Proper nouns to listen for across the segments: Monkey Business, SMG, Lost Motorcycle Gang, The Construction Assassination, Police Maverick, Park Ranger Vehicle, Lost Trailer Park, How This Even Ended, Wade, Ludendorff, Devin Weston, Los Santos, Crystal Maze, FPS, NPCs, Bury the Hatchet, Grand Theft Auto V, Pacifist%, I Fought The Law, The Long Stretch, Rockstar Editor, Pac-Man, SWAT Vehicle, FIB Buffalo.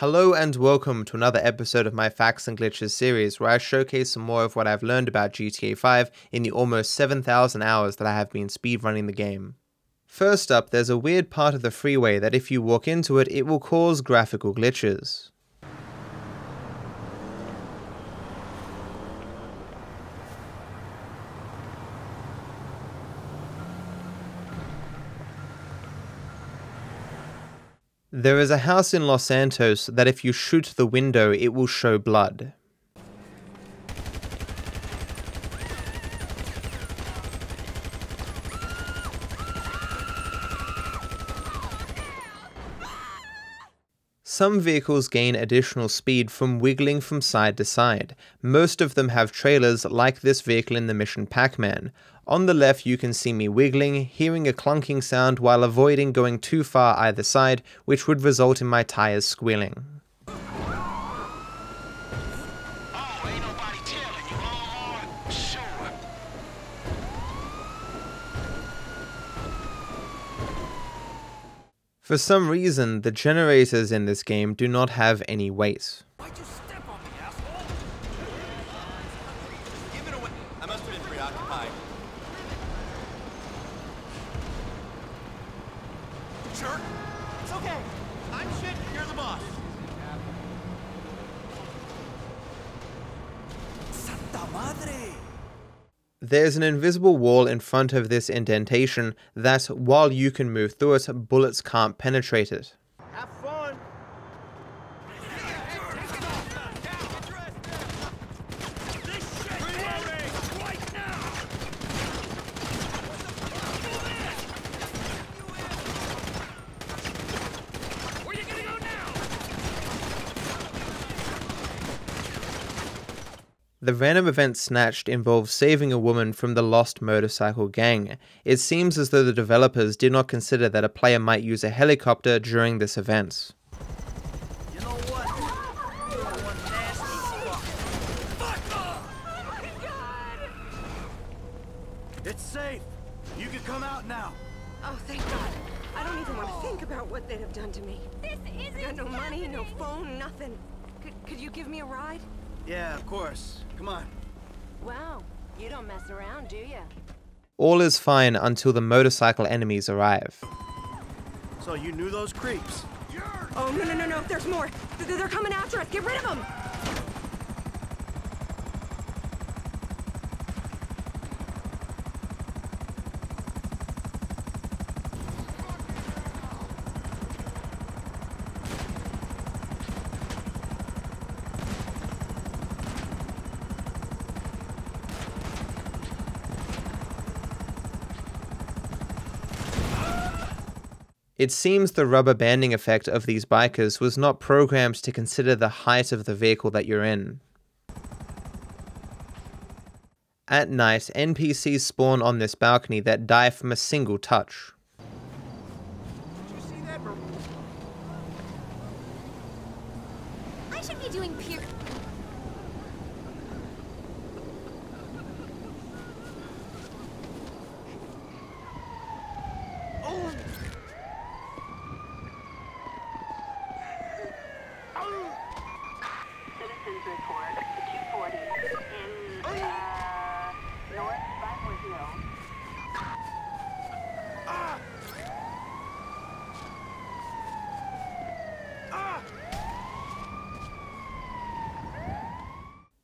Hello and welcome to another episode of my Facts and Glitches series, where I showcase some more of what I've learned about GTA V in the almost 7,000 hours that I have been speedrunning the game. First up, there's a weird part of the freeway that if you walk into it, it will cause graphical glitches. There is a house in Los Santos that if you shoot the window, it will show blood. Some vehicles gain additional speed from wiggling from side to side. Most of them have trailers like this vehicle in the mission Pac-Man. On the left you can see me wiggling, hearing a clunking sound while avoiding going too far either side, which would result in my tires squealing. For some reason, the generators in this game do not have any weight. There's an invisible wall in front of this indentation that, while you can move through it, bullets can't penetrate it. Have fun. Where are you gonna go now? The random event Snatched involves saving a woman from the Lost Motorcycle Gang. It seems as though the developers did not consider that a player might use a helicopter during this event. It's safe. You can come out now. Oh, thank God. I don't even want to think about what they'd have done to me. This isn't happening. Got no money, no phone, nothing. Could you give me a ride? Yeah, of course. Come on. Wow, you don't mess around, do ya? All is fine until the motorcycle enemies arrive. So you knew those creeps? Oh, no, there's more! They're coming after us! Get rid of them! It seems the rubber banding effect of these bikers was not programmed to consider the height of the vehicle that you're in. At night, NPCs spawn on this balcony that die from a single touch. Did you see that? I should be doing peer. Oh.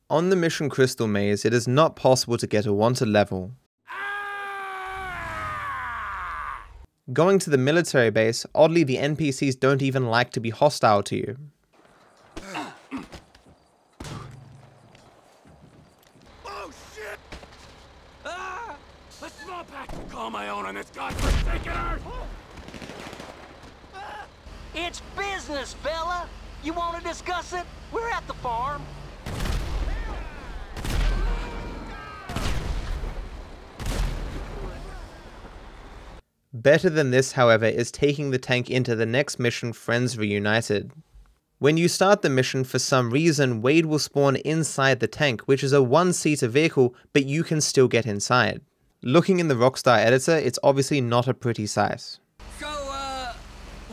On the mission Crystal Maze, it is not possible to get a wanted level. Going to the military base, oddly the NPCs don't even like to be hostile to you. Oh shit! Let's fall back and call my own on this godforsaken earth! It's business, Bella! You want to discuss it? We're at the farm! Better than this, however, is taking the tank into the next mission, Friends Reunited. When you start the mission, for some reason, Wade will spawn inside the tank, which is a one-seater vehicle, but you can still get inside. Looking in the Rockstar Editor, it's obviously not a pretty sight. So,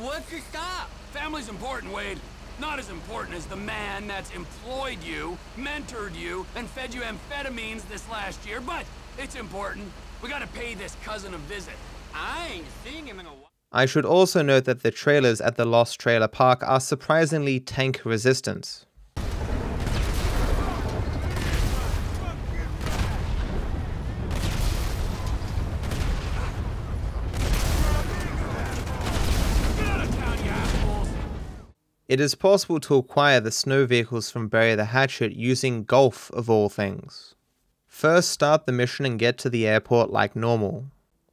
what's your stop? Family's important, Wade. Not not as important as the man that's employed you, mentored you, and fed you amphetamines this last year, but it's important. We gotta pay this cousin a visit. I ain't seeing him in a while. I should also note that the trailers at the Lost Trailer Park are surprisingly tank resistant. It is possible to acquire the snow vehicles from Bury the Hatchet using golf of all things. First start the mission and get to the airport like normal.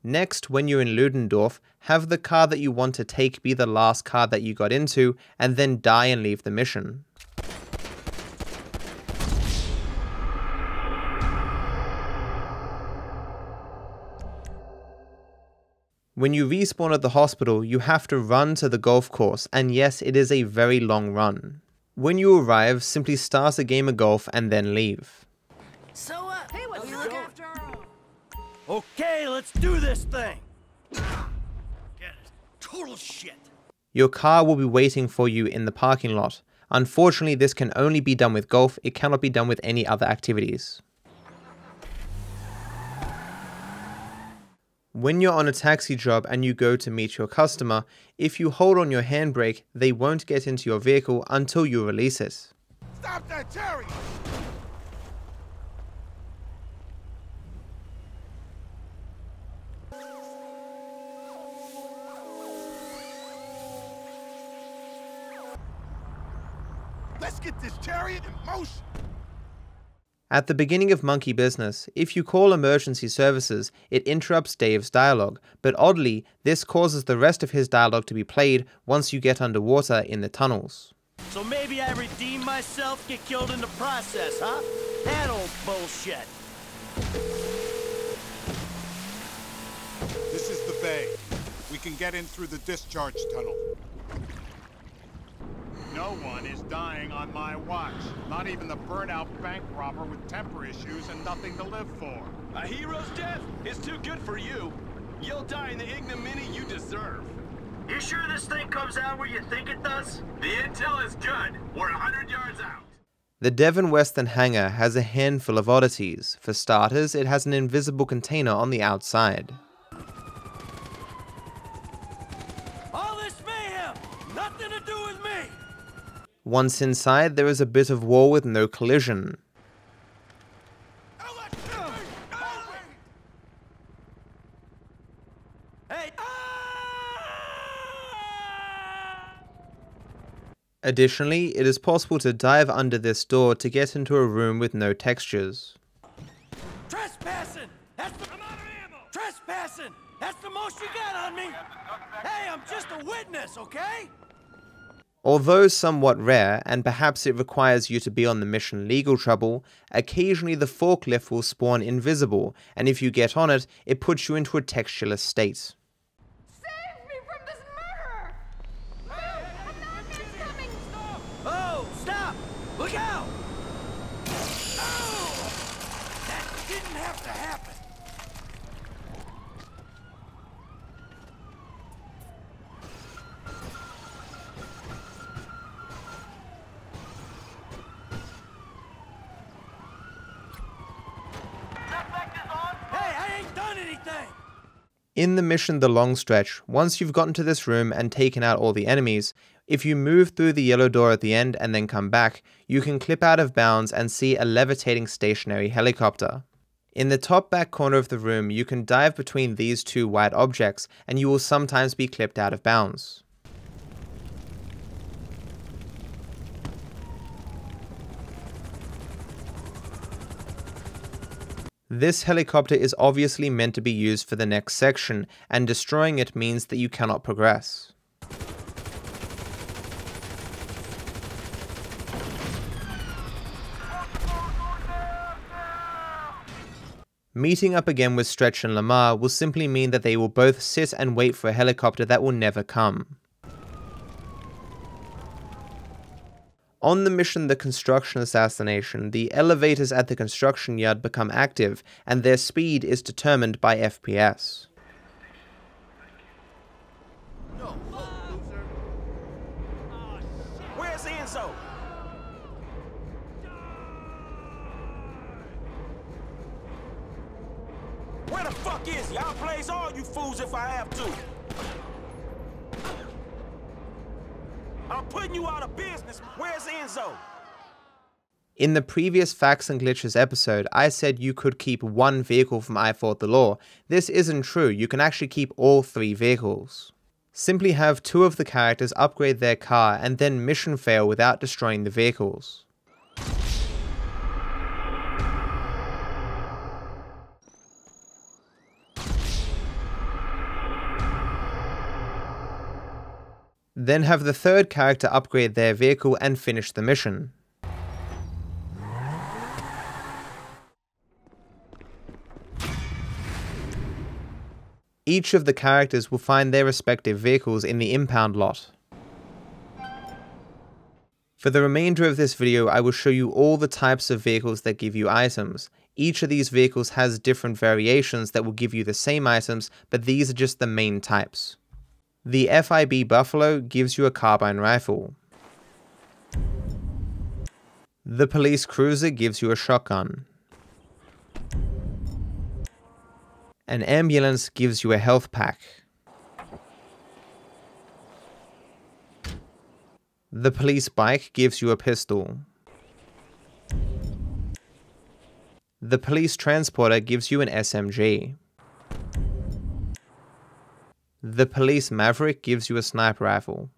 Next, when you're in Ludendorff, have the car that you want to take be the last car that you got into, and then die and leave the mission. When you respawn at the hospital, you have to run to the golf course, and yes, it is a very long run. When you arrive, simply start a game of golf and then leave. So, hey, what you look after our own? Okay, let's do this thing! Get it. Total shit! Your car will be waiting for you in the parking lot. Unfortunately, this can only be done with golf, it cannot be done with any other activities. When you're on a taxi job and you go to meet your customer, if you hold on your handbrake, they won't get into your vehicle until you release it. Stop that chariot! Let's get this chariot in motion! At the beginning of Monkey Business, if you call emergency services, it interrupts Dave's dialogue, but oddly, this causes the rest of his dialogue to be played once you get underwater in the tunnels. So maybe I redeem myself, get killed in the process, huh? That old bullshit. This is the bay. We can get in through the discharge tunnel. No one is dying on my watch. Not even the burnout bank robber with temper issues and nothing to live for. A hero's death is too good for you. You'll die in the ignominy you deserve. You sure this thing comes out where you think it does? The intel is good. We're 100 yards out. The Devin Weston hangar has a handful of oddities. For starters, it has an invisible container on the outside. Once inside, there is a bit of wall with no collision. Additionally, it is possible to dive under this door to get into a room with no textures. Trespassing! Trespassing! That's the most you got on me! Hey, I'm just a witness, okay? Although somewhat rare, and perhaps it requires you to be on the mission legal trouble, occasionally the forklift will spawn invisible, and if you get on it, it puts you into a textureless state. Save me from this murderer! Another man's coming! Stop. Oh, stop! Look out! Oh! That didn't have to happen! In the mission The Long Stretch, once you've gotten to this room and taken out all the enemies, if you move through the yellow door at the end and then come back, you can clip out of bounds and see a levitating stationary helicopter. In the top back corner of the room, you can dive between these two white objects, and you will sometimes be clipped out of bounds. This helicopter is obviously meant to be used for the next section, and destroying it means that you cannot progress. Meeting up again with Stretch and Lamar will simply mean that they will both sit and wait for a helicopter that will never come. On the mission The Construction Assassination, the elevators at the construction yard become active, and their speed is determined by FPS. No, loser. Oh, shit. Where's the inside? Where the fuck is he? I'll blaze all you fools if I have to. I'm putting you out of business. Where's Enzo? In the previous Facts and Glitches episode, I said you could keep one vehicle from I Fought the Law. This isn't true, you can actually keep all three vehicles. Simply have two of the characters upgrade their car and then mission fail without destroying the vehicles. Then have the third character upgrade their vehicle and finish the mission. Each of the characters will find their respective vehicles in the impound lot. For the remainder of this video, I will show you all the types of vehicles that give you items. Each of these vehicles has different variations that will give you the same items, but these are just the main types. The FIB Buffalo gives you a carbine rifle. The police cruiser gives you a shotgun. An ambulance gives you a health pack. The police bike gives you a pistol. The police transporter gives you an SMG. The police Maverick gives you a sniper rifle.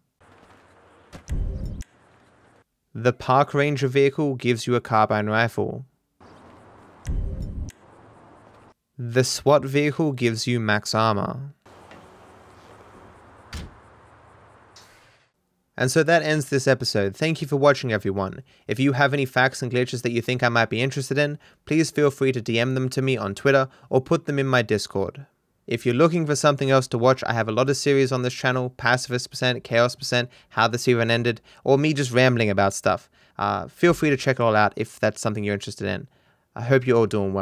The Park Ranger vehicle gives you a carbine rifle. The SWAT vehicle gives you max armor. And so that ends this episode. Thank you for watching, everyone. If you have any facts and glitches that you think I might be interested in, please feel free to DM them to me on Twitter or put them in my Discord. If you're looking for something else to watch, I have a lot of series on this channel, Pacifist%, Chaos%, How This Even Ended, or me just rambling about stuff. Feel free to check it all out if that's something you're interested in. I hope you're all doing well.